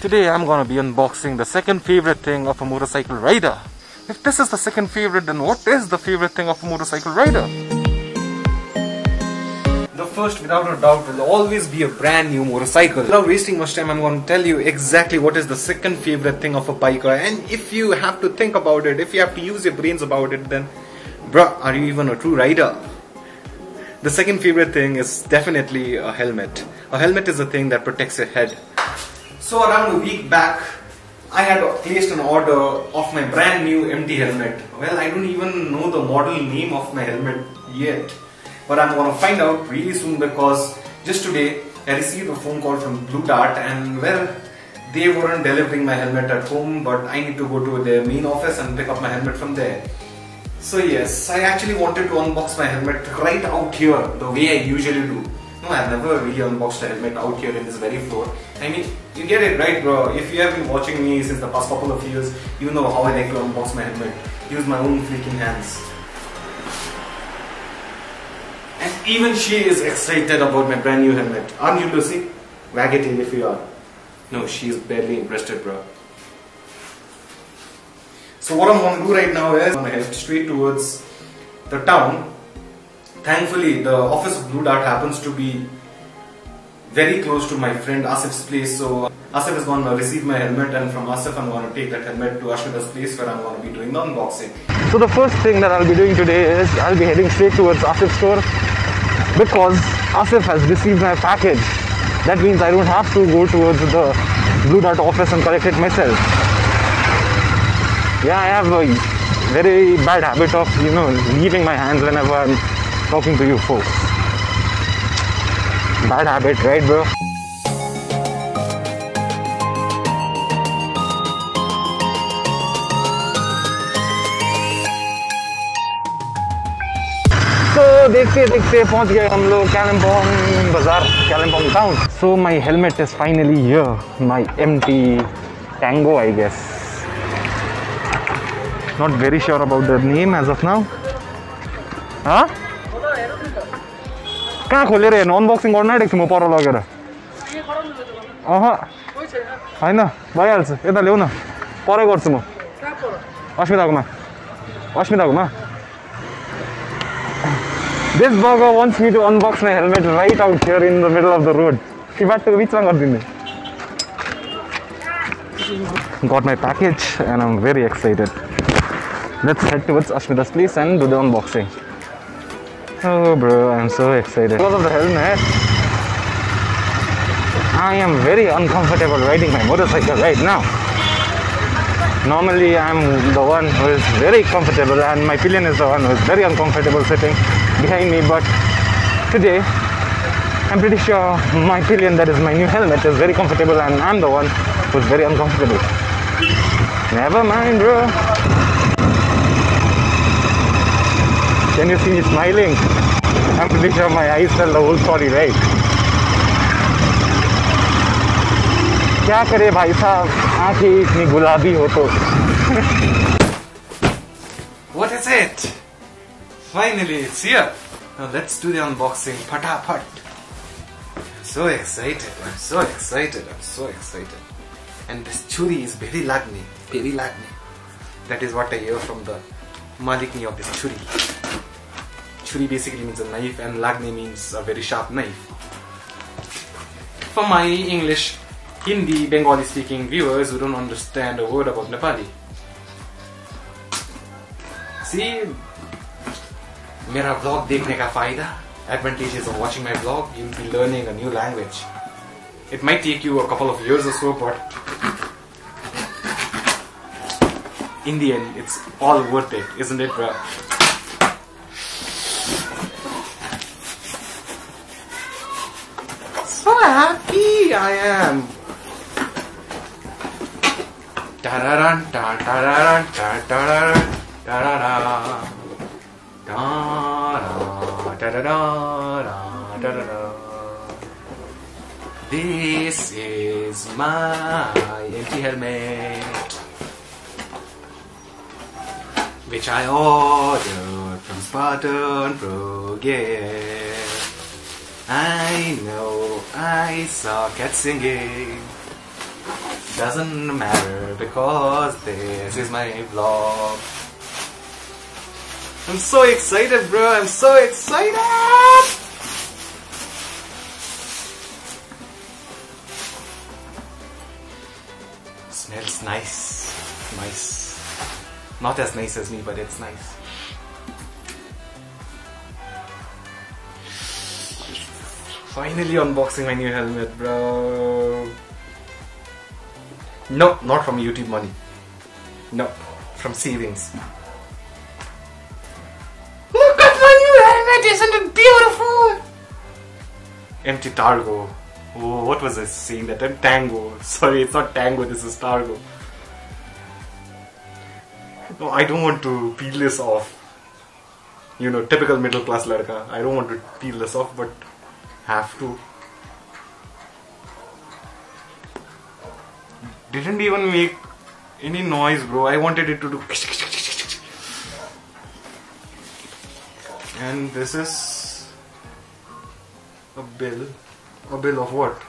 Today I'm gonna be unboxing the second favorite thing of a motorcycle rider. If this is the second favorite, then what is the favorite thing of a motorcycle rider? The first, without a doubt, will always be a brand new motorcycle. Without wasting much time, I'm going to tell you exactly what is the second favorite thing of a biker. And if you have to think about it, if you have to use your brains about it, then bruh, are you even a true rider? The second favorite thing is definitely a helmet. A helmet is a thing that protects your head. So around a week back, I had placed an order of my brand new MT helmet. Well, I don't even know the model name of my helmet yet, but I'm gonna find out really soon, because just today I received a phone call from Blue Dart, and well, they weren't delivering my helmet at home, but I need to go to their main office and pick up my helmet from there. So yes, I actually wanted to unbox my helmet right out here, the way I usually do. No, I've never really unboxed a helmet out here in this very floor. I mean, you get it right, bro. If you have been watching me since the past couple of years, you know how I like to unbox my helmet. Use my own freaking hands. And even she is excited about my brand new helmet. Aren't you, Lucy? Wag it in if you are. No, she is barely interested, bro. So what I'm going to do right now is I'm going to head straight towards the town. Thankfully, the office of Blue Dart happens to be very close to my friend Asif's place. So Asif is going to receive my helmet, and from Asif I'm going to take that helmet to Ashwita's place, where I'm going to be doing the unboxing. So the first thing that I'll be doing today is I'll be heading straight towards Asif's store, because Asif has received my package. That means I don't have to go towards the Blue Dart office and collect it myself. Yeah, I have a very bad habit of, you know, leaving my hands whenever I'm talking to you folks. Bad habit, right, bro? So, देखते पहुंच गए हम लोग Kalimpong Bazaar, Kalimpong town. So my helmet is finally here. My MT Targo, I guess. Not very sure about the name as of now. Huh? कहाँ खोले रहे हैं unboxing करना है टेक्सी में पारा लगे रहा। हाँ है ना भाई आलस इधर ले उन्हें पारे कर सुमो। Ashmita को मैं। This burger wants me to unbox my helmet right out here in the middle of the road. की बात तो बीच में कर देंगे। Got my package and I'm very excited. Let's head towards Ashmita's place and do the unboxing. Oh bro, I'm so excited. Because of the helmet, I am very uncomfortable riding my motorcycle right now. Normally I'm the one who is very comfortable, and my pillion is the one who is very uncomfortable sitting behind me, but today I'm pretty sure my pillion, that is my new helmet, is very comfortable, and I'm the one who is very uncomfortable. Never mind, bro. Can you see me smiling? I'm pretty sure my eyes tell the whole story, right? क्या करे भाई साहब, आँखें इतनी गुलाबी हो तो? What is it? Finally, it's here. Now let's do the unboxing. Patapat. I'm so excited. And this churi is very lagni. That is what I hear from the malikni of this churi. Churi basically means a knife, and lagni means a very sharp knife. For my English, Hindi, Bengali speaking viewers who don't understand a word about Nepali. See, mera vlog dekhne ka fayda. Advantages of watching my vlog, you'll be learning a new language. It might take you a couple of years or so, but in the end, it's all worth it, isn't it, bro? Happy I am. This is my empty helmet, which I ordered from Spartan Pro Gear. I know I suck at singing, doesn't matter because this is my vlog. I'm so excited, bro. I'm so excited. Smells nice. Nice. Not as nice as me, but it's nice. Finally unboxing my new helmet, bro. No, not from YouTube money. No, from savings. Look at my new helmet, isn't it beautiful? MT Targo. Oh, what was I saying that time? Tango. Sorry, it's not Tango, this is Targo. No, I don't want to peel this off. You know, typical middle class ladka. I don't want to peel this off, but have to. Didn't even make any noise, bro. I wanted it to do. And this is a bill. A bill of what?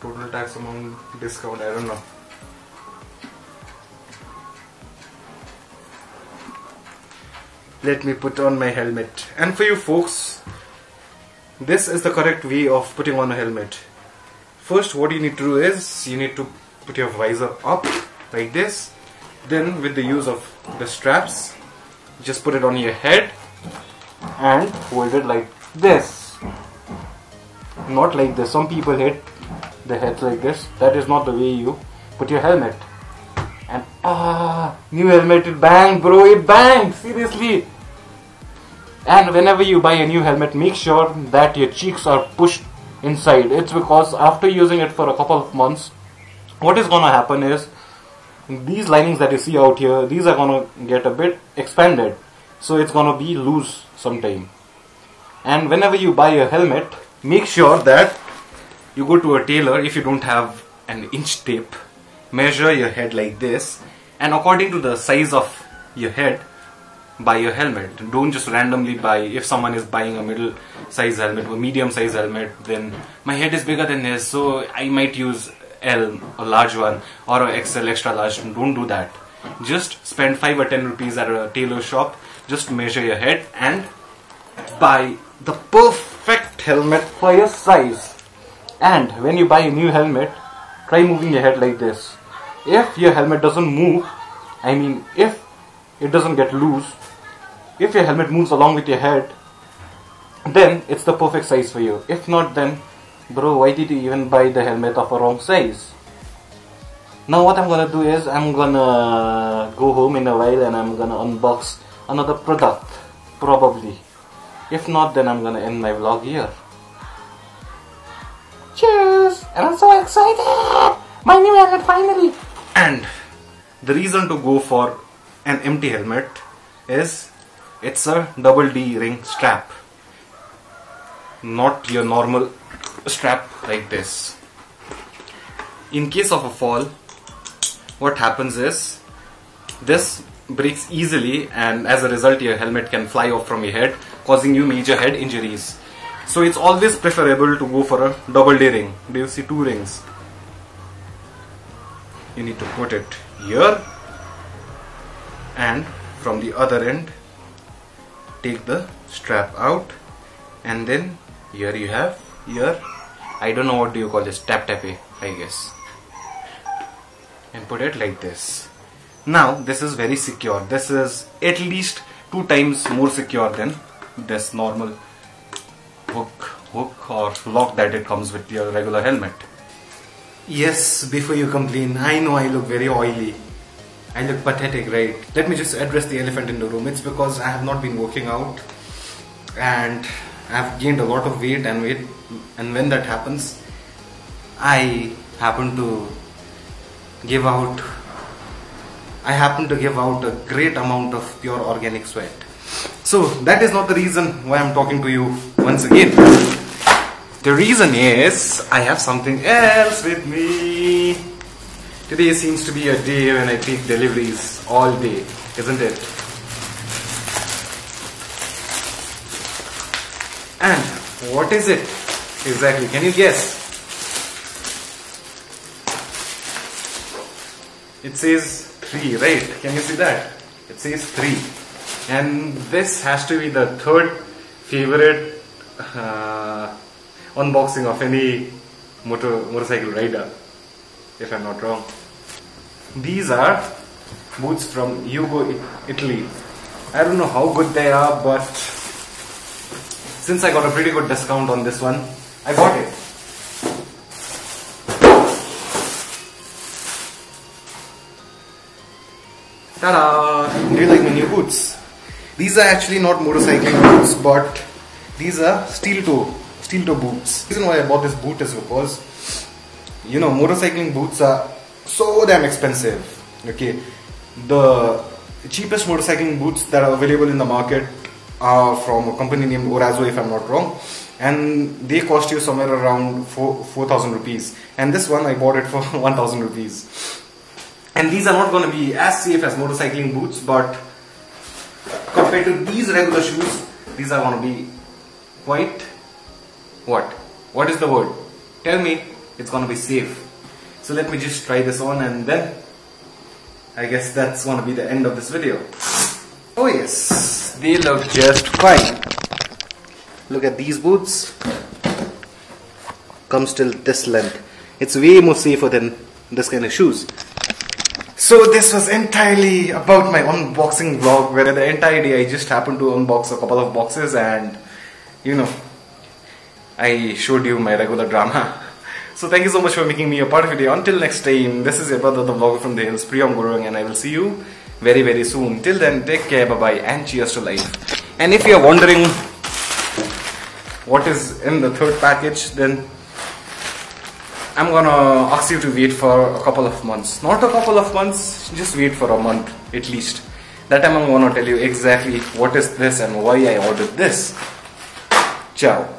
Total tax amount, discount, I don't know. Let me put on my helmet. And for you folks, this is the correct way of putting on a helmet. First, what you need to do is, you need to put your visor up, like this. Then, with the use of the straps, just put it on your head and hold it like this. Not like this. Some people hit the heads like this. That is not the way you put your helmet. And new helmet, it bang, bro, it bang, seriously. And whenever you buy a new helmet, make sure that your cheeks are pushed inside. It's because after using it for a couple of months, what is gonna happen is, these linings that you see out here, these are gonna get a bit expanded. So it's gonna be loose sometime. And whenever you buy a helmet, make sure that you go to a tailor. If you don't have an inch tape, measure your head like this. And according to the size of your head, buy your helmet. Don't just randomly buy. If someone is buying a middle size helmet or medium size helmet, then my head is bigger than his, so I might use L, a large one, or a XL, extra large. Don't do that. Just spend 5 or 10 rupees at a tailor shop, just measure your head and buy the perfect helmet for your size. And when you buy a new helmet, try moving your head like this. If your helmet doesn't move, I mean if it doesn't get loose, if your helmet moves along with your head, then it's the perfect size for you. If not, then bro, why did you even buy the helmet of a wrong size? Now what I'm gonna do is, I'm gonna go home in a while and I'm gonna unbox another product, probably. If not, then I'm gonna end my vlog here. Cheers! And I'm so excited! My new helmet finally! And the reason to go for an empty helmet is, it's a double D ring strap, not your normal strap like this. In case of a fall, what happens is this breaks easily, and as a result your helmet can fly off from your head, causing you major head injuries. So it's always preferable to go for a double D ring. Do you see two rings? You need to put it here, and from the other end take the strap out, and then here you have your, I don't know what do you call this, tap-tape, I guess, and put it like this. Now this is very secure. This is at least 2 times more secure than this normal hook or lock that it comes with your regular helmet. Yes, before you complain, I know I look very oily. I look pathetic, right? Let me just address the elephant in the room. It's because I have not been working out and I have gained a lot of weight, and when that happens, I happen to give out a great amount of pure organic sweat. So that is not the reason why I'm talking to you once again. The reason is, I have something else with me. Today seems to be a day when I take deliveries all day, isn't it? And what is it exactly? Can you guess? it says 3, right? Can you see that? It says 3. And this has to be the third favorite unboxing of any motorcycle rider, if I'm not wrong. These are boots from Hugo Italy. I don't know how good they are, but since I got a pretty good discount on this one, I got it. Ta-da! Do you like my new boots? These are actually not motorcycling boots, but these are steel toe boots. The reason why I bought this boot is because, you know, motorcycling boots are so damn expensive. Okay, the cheapest motorcycling boots that are available in the market are from a company named Orazo, if I'm not wrong, and they cost you somewhere around 4,000 rupees, and this one I bought it for 1,000 rupees. And these are not going to be as safe as motorcycling boots, but compared to these regular shoes, these are going to be quite, what is the word? Tell me, it's going to be safe. So let me just try this on, and then I guess that's going to be the end of this video. Oh yes, they look just fine. Look at these boots. Comes till this length. It's way more safer than this kind of shoes. So this was entirely about my unboxing vlog, where the entire day I just happened to unbox a couple of boxes, and you know, I showed you my regular drama. So thank you so much for making me a part of your day. Until next time, this is your brother, the vlogger from the hills, Priyam Gurung, and I will see you very, very soon. Till then, take care, bye-bye, and cheers to life. And if you're wondering what is in the third package, then I'm gonna ask you to wait for a couple of months. Not a couple of months, just wait for a month at least. That time I'm gonna tell you exactly what is this and why I ordered this. Ciao.